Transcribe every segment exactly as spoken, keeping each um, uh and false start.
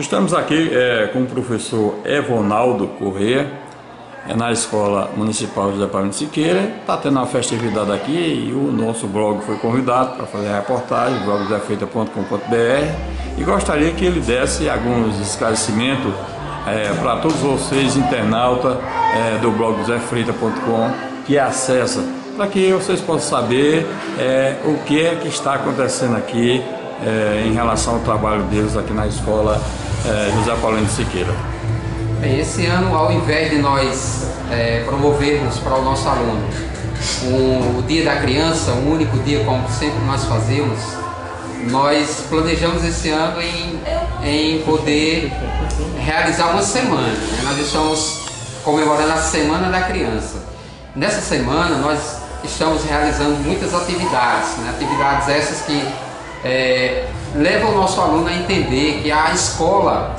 Estamos aqui é, com o professor Evonaldo Corrêa, é na Escola Municipal José Parintes de Siqueira. Está tendo uma festividade aqui e o nosso blog foi convidado para fazer a reportagem, blog dozé freitas ponto com ponto br, e gostaria que ele desse alguns esclarecimentos é, para todos vocês, internautas é, do blog dozé freitas ponto com, que acessa, para que vocês possam saber é, o que é que está acontecendo aqui é, em relação ao trabalho deles aqui na Escola É, José Paulino Siqueira. Bem, esse ano, ao invés de nós é, promovermos para o nosso aluno um, o Dia da Criança, um único dia, como sempre nós fazemos, nós planejamos esse ano em, em poder realizar uma semana, né? Nós estamos comemorando a Semana da Criança. Nessa semana nós estamos realizando muitas atividades, né? Atividades essas que é, leva o nosso aluno a entender que a escola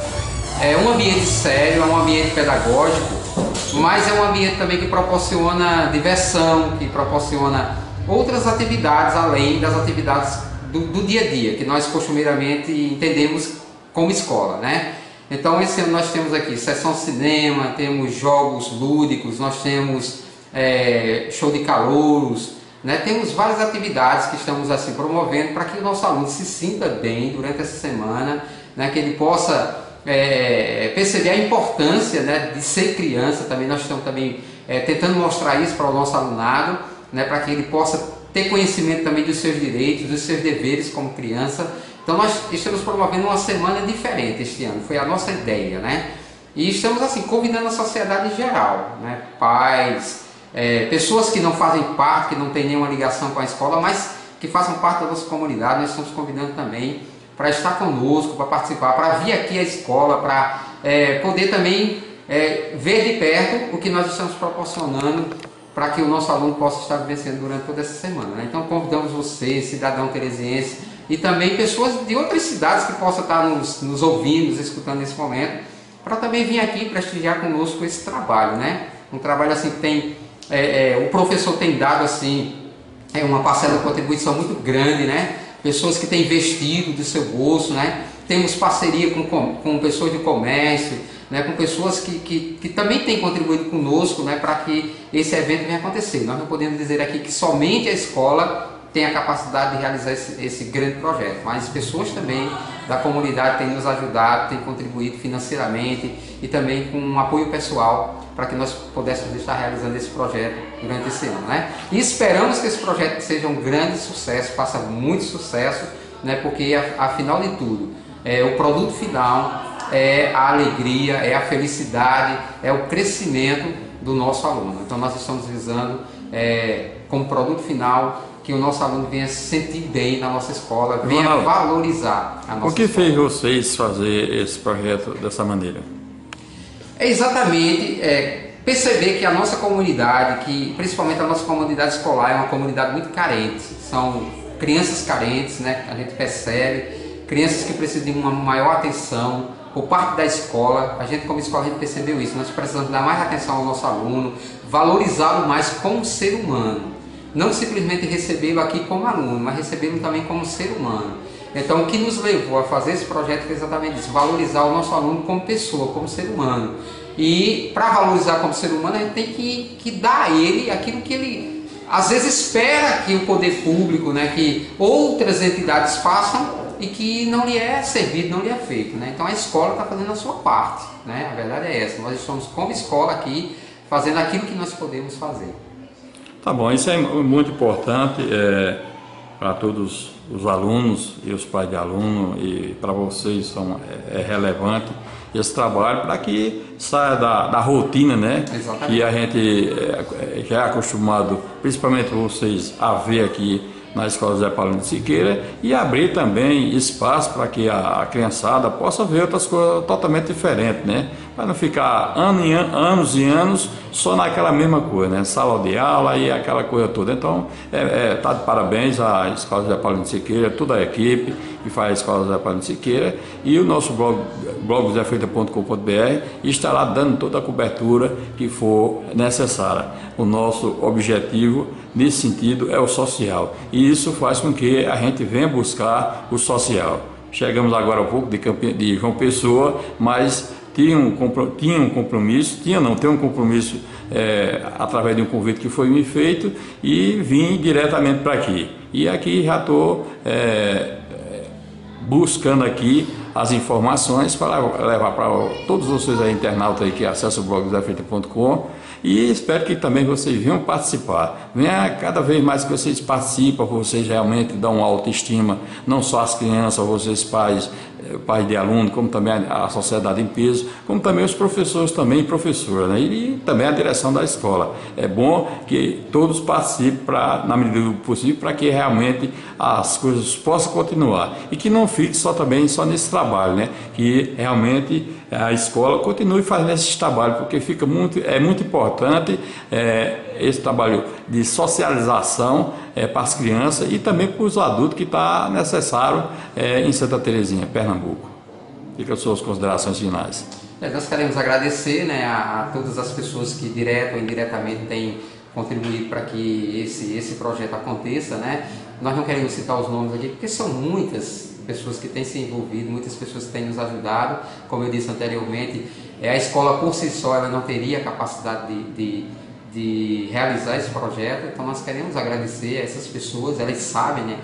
é um ambiente sério, é um ambiente pedagógico, mas é um ambiente também que proporciona diversão, que proporciona outras atividades além das atividades do, do dia a dia, que nós costumeiramente entendemos como escola, né? Então esse ano nós temos aqui sessão cinema, temos jogos lúdicos, nós temos é, show de calouros, né? Temos várias atividades que estamos assim promovendo para que o nosso aluno se sinta bem durante essa semana, né? Que ele possa é, perceber a importância, né, de ser criança. Também nós estamos também é, tentando mostrar isso para o nosso alunado, né, para que ele possa ter conhecimento também dos seus direitos, dos seus deveres como criança. Então nós estamos promovendo uma semana diferente este ano, foi a nossa ideia, né? E estamos assim convidando a sociedade em geral, né? Pais, É, pessoas que não fazem parte, que não tem nenhuma ligação com a escola, mas que façam parte da nossa comunidade, nós estamos convidando também para estar conosco, para participar, para vir aqui à escola, para é, poder também é, ver de perto o que nós estamos proporcionando para que o nosso aluno possa estar vivenciando durante toda essa semana, né? Então convidamos você, cidadão tereziense, e também pessoas de outras cidades que possam estar nos, nos ouvindo, nos escutando nesse momento, para também vir aqui prestigiar conosco esse trabalho, né? Um trabalho assim que tem... É, é, o professor tem dado assim, é uma parcela de contribuição muito grande, né? Pessoas que têm investido do seu bolso, né? Temos parceria com, com, com pessoas de comércio, né? Com pessoas que, que, que também têm contribuído conosco, né? Para que esse evento venha acontecer. Nós não podemos dizer aqui que somente a escola tem a capacidade de realizar esse, esse grande projeto, mas pessoas também da comunidade têm nos ajudado, têm contribuído financeiramente e também com um apoio pessoal para que nós pudéssemos estar realizando esse projeto durante esse ano, né? E esperamos que esse projeto seja um grande sucesso, faça muito sucesso, né? Porque afinal de tudo, é, o produto final é a alegria, é a felicidade, é o crescimento do nosso aluno. Então nós estamos visando é, como produto final que o nosso aluno venha se sentir bem na nossa escola, venha Ronaldo, valorizar a nossa escola. O que escola. fez vocês fazer esse projeto dessa maneira? É exatamente é, perceber que a nossa comunidade, que principalmente a nossa comunidade escolar, é uma comunidade muito carente. São crianças carentes, né? A gente percebe, crianças que precisam de uma maior atenção por parte da escola. A gente como escola a gente percebeu isso, nós precisamos dar mais atenção ao nosso aluno, valorizá-lo mais como ser humano. Não simplesmente recebê-lo aqui como aluno, mas recebê-lo também como ser humano. Então o que nos levou a fazer esse projeto foi exatamente isso, valorizar o nosso aluno como pessoa, como ser humano. E para valorizar como ser humano a gente tem que, que dar a ele aquilo que ele às vezes espera que o poder público, né, que outras entidades façam e que não lhe é servido, não lhe é feito, né? Então a escola está fazendo a sua parte, né? A verdade é essa, nós estamos como escola aqui fazendo aquilo que nós podemos fazer. Tá bom, isso é muito importante é, para todos os alunos e os pais de aluno, e para vocês são, é, é relevante esse trabalho para que saia da, da rotina, né? Exatamente. Que a gente é, já é acostumado, principalmente vocês, a ver aqui na Escola José Paulino de Siqueira, e abrir também espaço para que a, a criançada possa ver outras coisas totalmente diferentes, né? Para não ficar ano e an, anos e anos só naquela mesma coisa, né? Sala de aula e aquela coisa toda. Então, é, é, tá de parabéns à Escola José Paulino de Siqueira, toda a equipe que faz a Escola José Paulino de Siqueira, e o nosso blog, blog dozé freitas ponto com ponto br, estará dando toda a cobertura que for necessária. O nosso objetivo nesse sentido é o social, e isso faz com que a gente venha buscar o social. Chegamos agora há pouco de, Campi... de João Pessoa, mas tinha um, compro... tinha um compromisso, tinha não, tem um compromisso é, através de um convite que foi me feito e vim diretamente para aqui. E aqui já estou é, buscando aqui as informações para levar para todos vocês aí, internautas aí, que acessam o blog do zé freitas ponto com, e espero que também vocês venham participar. Venha, cada vez mais que vocês participam, vocês realmente dão autoestima, não só as crianças, vocês pais, pais de aluno, como também a sociedade em peso, como também os professores também, professora, né? E também a direção da escola. É bom que todos participem pra, na medida do possível, para que realmente as coisas possam continuar e que não fique só também só nesse trabalho, né? Que realmente a escola continue fazendo esse trabalho, porque fica muito, é muito importante é, esse trabalho de socialização é, para as crianças e também para os adultos, que está necessário é, em Santa Terezinha, Pernambuco. Fica as suas considerações finais. Nós queremos agradecer, né, a, a todas as pessoas que, direto ou indiretamente, têm contribuído para que esse, esse projeto aconteça, né? Nós não queremos citar os nomes aqui, porque são muitas pessoas que têm se envolvido, muitas pessoas que têm nos ajudado. Como eu disse anteriormente, a escola por si só ela não teria a capacidade de, de, de realizar esse projeto, então nós queremos agradecer a essas pessoas, elas sabem, né,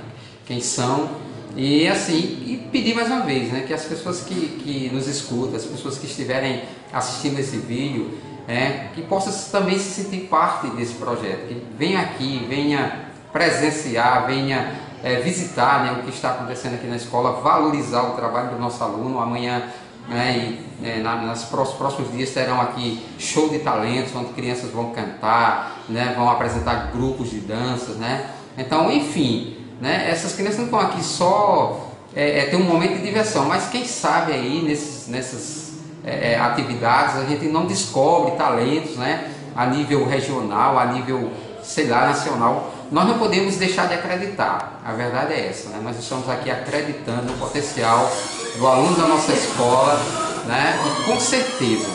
quem são, e assim, e pedir mais uma vez, né, que as pessoas que, que nos escutam, as pessoas que estiverem assistindo esse vídeo, né, que possam também se sentir parte desse projeto, que venha aqui, venha presenciar, venha É, visitar, né, o que está acontecendo aqui na escola, valorizar o trabalho do nosso aluno. Amanhã, né, e é, na, nas próximos, próximos dias terão aqui show de talentos, onde crianças vão cantar, né, vão apresentar grupos de danças, né? Então, enfim, né, essas crianças não estão aqui só é, é, ter um momento de diversão, mas quem sabe aí nesses, nessas é, é, atividades a gente não descobre talentos, né, a nível regional, a nível, sei lá, nacional. Nós não podemos deixar de acreditar, a verdade é essa, né? Nós estamos aqui acreditando no potencial do aluno da nossa escola, né? E com certeza,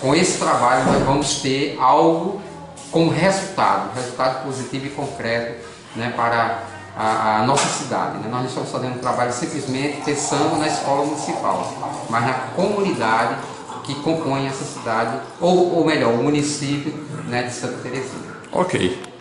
com esse trabalho nós vamos ter algo como resultado, resultado positivo e concreto, né, para a, a nossa cidade, né? Nós não estamos fazendo um trabalho simplesmente pensando na escola municipal, mas na comunidade que compõe essa cidade, ou, ou melhor, o município, né, de Santa Terezinha. Ok.